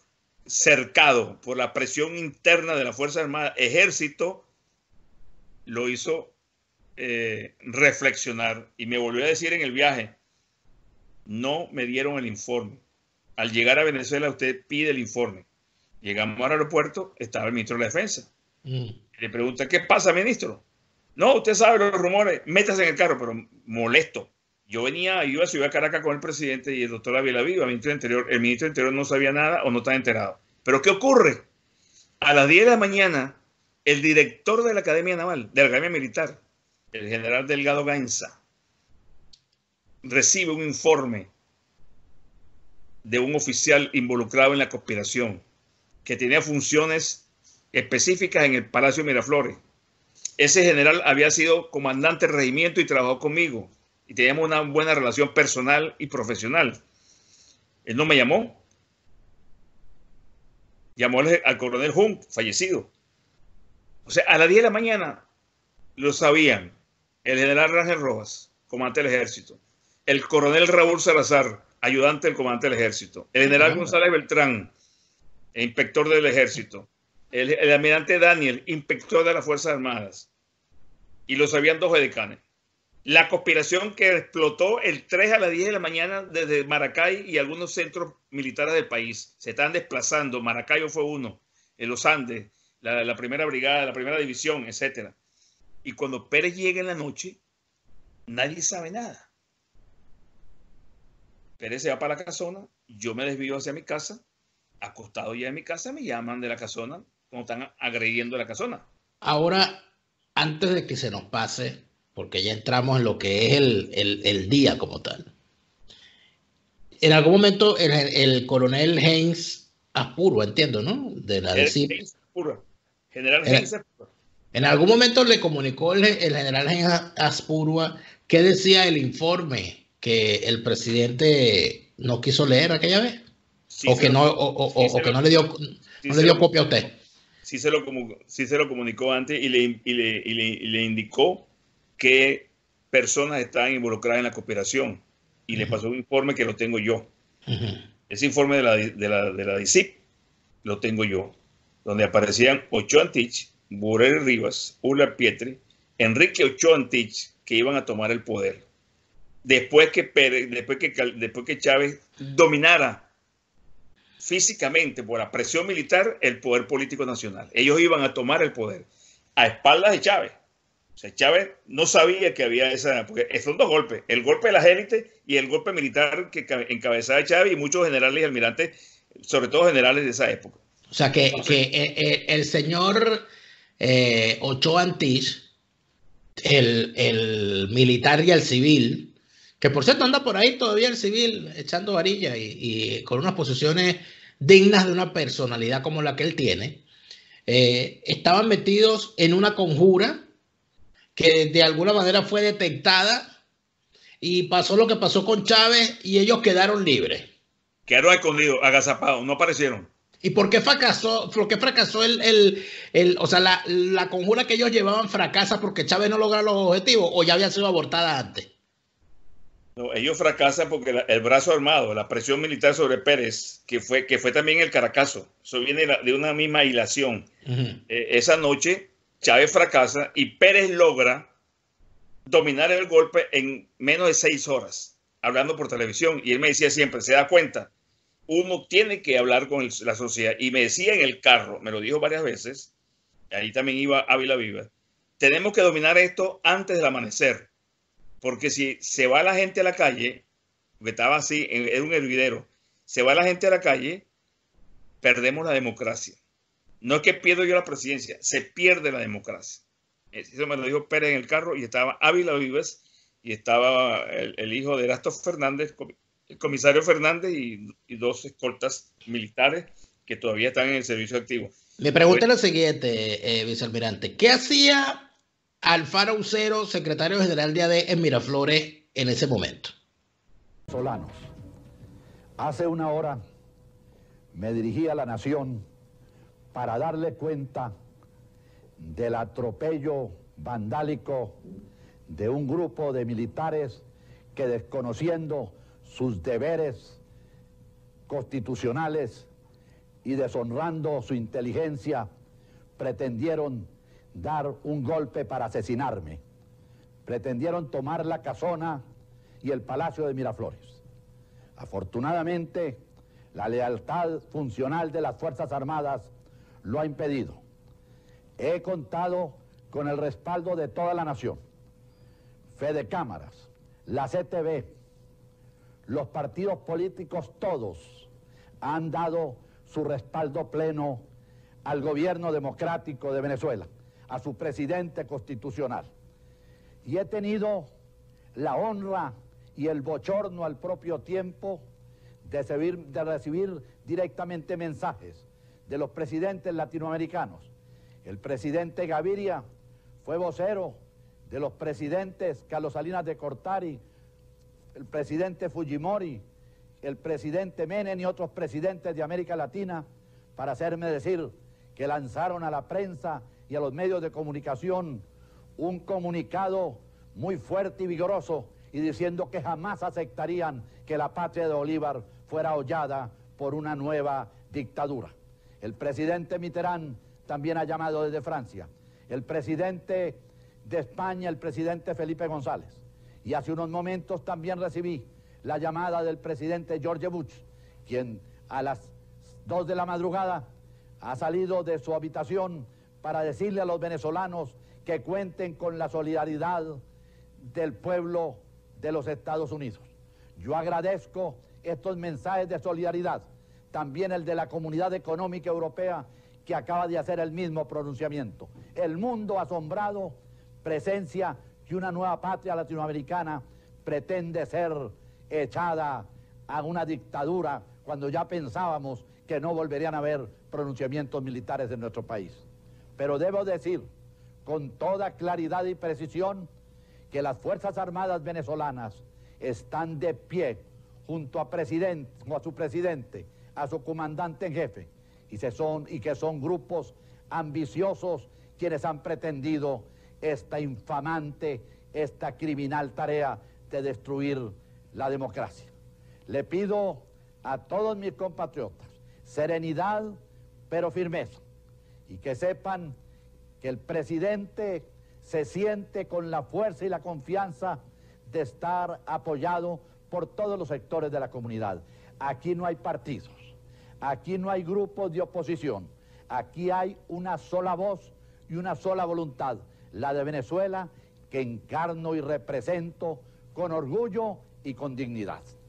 cercado por la presión interna de la Fuerza Armada, Ejército, lo hizo eh, reflexionar. Y me volvió a decir en el viaje, no me dieron el informe. Al llegar a Venezuela, usted pide el informe. Llegamos al aeropuerto, estaba el ministro de la Defensa. Mm. Le pregunta, ¿qué pasa, ministro? No, usted sabe los rumores, métase en el carro, pero molesto. Yo venía, iba a Ciudad Caracas con el presidente y el doctor Ávila Vivas, el ministro del Interior. El ministro del Interior no sabía nada o no estaba enterado. ¿Pero qué ocurre? A las diez de la mañana, el director de la Academia Naval, de la Academia Militar, el general Delgado Gainza, recibe un informe de un oficial involucrado en la conspiración, que tenía funciones específicas en el Palacio Miraflores. Ese general había sido comandante del regimiento y trabajó conmigo. Y teníamos una buena relación personal y profesional. Él no me llamó. Llamó al coronel Hunt, fallecido. O sea, a las diez de la mañana lo sabían el general Rangel Rojas, comandante del ejército, el coronel Raúl Salazar, ayudante del comandante del ejército, el general González Beltrán, el inspector del ejército, el, el almirante Daniel, inspector de las Fuerzas Armadas, y lo sabían dos edecanes. La conspiración que explotó el tres a las diez de la mañana desde Maracay y algunos centros militares del país. Se están desplazando. Maracay fue uno, en los Andes, la, la primera brigada, la primera división, etcétera. Y cuando Pérez llega en la noche, nadie sabe nada. Pérez se va para la casona, yo me desvío hacia mi casa. Acostado ya en mi casa, me llaman de la casona, como están agrediendo a la casona. Ahora, antes de que se nos pase, porque ya entramos en lo que es el, el, el día como tal. En algún momento el, el coronel Haynes Aspurua, entiendo, ¿no? De la D C I P. General Haynes Aspurua. En algún momento le comunicó el, el general Haynes Aspurua qué decía el informe que el presidente no quiso leer aquella vez. Sí o que no, lo, o, o, sí o que lo, no le dio, sí no le dio copia a usted. Sí se lo comunicó, sí se lo comunicó antes y le, y, le, y, le, y le indicó que personas estaban involucradas en la cooperación. Y uh-huh. le pasó un informe que lo tengo yo. Uh-huh. Ese informe de la, de, la, de la D C I P lo tengo yo. Donde aparecían Ochoa Antich, Burel Rivas, Ular Pietri, Enrique Ochoa Antich, que iban a tomar el poder. Después que, Pérez, después que, después que Chávez dominara físicamente, por la presión militar, el poder político nacional. Ellos iban a tomar el poder a espaldas de Chávez. O sea, Chávez no sabía que había esa... Porque son dos golpes. El golpe de las élites y el golpe militar que encabezaba Chávez y muchos generales y almirantes, sobre todo generales de esa época. O sea, que, Entonces, que el, el señor eh, Ochoa Antich, el, el militar y el civil... Que por cierto anda por ahí todavía el civil echando varilla y, y con unas posiciones dignas de una personalidad como la que él tiene, eh, estaban metidos en una conjura que de alguna manera fue detectada y pasó lo que pasó con Chávez y ellos quedaron libres. Quedaron escondidos, agazapados, no aparecieron. ¿Y por qué fracasó, por qué fracasó el, el, el, o sea, la, la conjura que ellos llevaban fracasa porque Chávez no logró los objetivos o ya había sido abortada antes? No, ellos fracasan porque la, el brazo armado, la presión militar sobre Pérez, que fue, que fue también el Caracazo, eso viene de una misma hilación. Uh-huh. Eh, esa noche Chávez fracasa y Pérez logra dominar el golpe en menos de seis horas, hablando por televisión. Y él me decía siempre, se da cuenta, uno tiene que hablar con el, la sociedad. Y me decía en el carro, me lo dijo varias veces, ahí también iba Ávila Vivas, tenemos que dominar esto antes del amanecer, porque si se va la gente a la calle, porque estaba así, era un hervidero, se va la gente a la calle, perdemos la democracia. No es que pierdo yo la presidencia, se pierde la democracia. Eso me lo dijo Pérez en el carro y estaba Ávila Vivas y estaba el, el hijo de Erasto Fernández, el comisario Fernández y, y dos escoltas militares que todavía están en el servicio activo. Le pregunté pues, lo siguiente, eh, vicealmirante. ¿Qué hacía Alfaro Ucero, secretario general de A D en Miraflores en ese momento? Solanos, hace una hora me dirigí a la nación para darle cuenta del atropello vandálico de un grupo de militares que, desconociendo sus deberes constitucionales y deshonrando su inteligencia, pretendieron dar un golpe para asesinarme. Pretendieron tomar la casona y el Palacio de Miraflores. Afortunadamente, la lealtad funcional de las Fuerzas Armadas lo ha impedido. He contado con el respaldo de toda la nación, Fedecámaras, la C T V, los partidos políticos todos han dado su respaldo pleno al gobierno democrático de Venezuela, a su presidente constitucional. Y he tenido la honra y el bochorno al propio tiempo de recibir, de recibir directamente mensajes de los presidentes latinoamericanos. El presidente Gaviria fue vocero de los presidentes Carlos Salinas de Cortari, el presidente Fujimori, el presidente Menem y otros presidentes de América Latina, para hacerme decir que lanzaron a la prensa y a los medios de comunicación un comunicado muy fuerte y vigoroso y diciendo que jamás aceptarían que la patria de Bolívar fuera hollada por una nueva dictadura. El presidente Mitterrand también ha llamado desde Francia, el presidente de España, el presidente Felipe González. Y hace unos momentos también recibí la llamada del presidente George Bush, quien a las dos de la madrugada ha salido de su habitación para decirle a los venezolanos que cuenten con la solidaridad del pueblo de los Estados Unidos. Yo agradezco estos mensajes de solidaridad, también el de la Comunidad Económica Europea, que acaba de hacer el mismo pronunciamiento. El mundo asombrado presencia que una nueva patria latinoamericana pretende ser echada a una dictadura cuando ya pensábamos que no volverían a haber pronunciamientos militares en nuestro país. Pero debo decir con toda claridad y precisión que las Fuerzas Armadas venezolanas están de pie junto a, president, a su presidente, a su comandante en jefe, y, se son, y que son grupos ambiciosos quienes han pretendido esta infamante, esta criminal tarea de destruir la democracia. Le pido a todos mis compatriotas serenidad, pero firmeza, y que sepan que el presidente se siente con la fuerza y la confianza de estar apoyado por todos los sectores de la comunidad. Aquí no hay partidos. Aquí no hay grupos de oposición, aquí hay una sola voz y una sola voluntad, la de Venezuela, que encarno y represento con orgullo y con dignidad.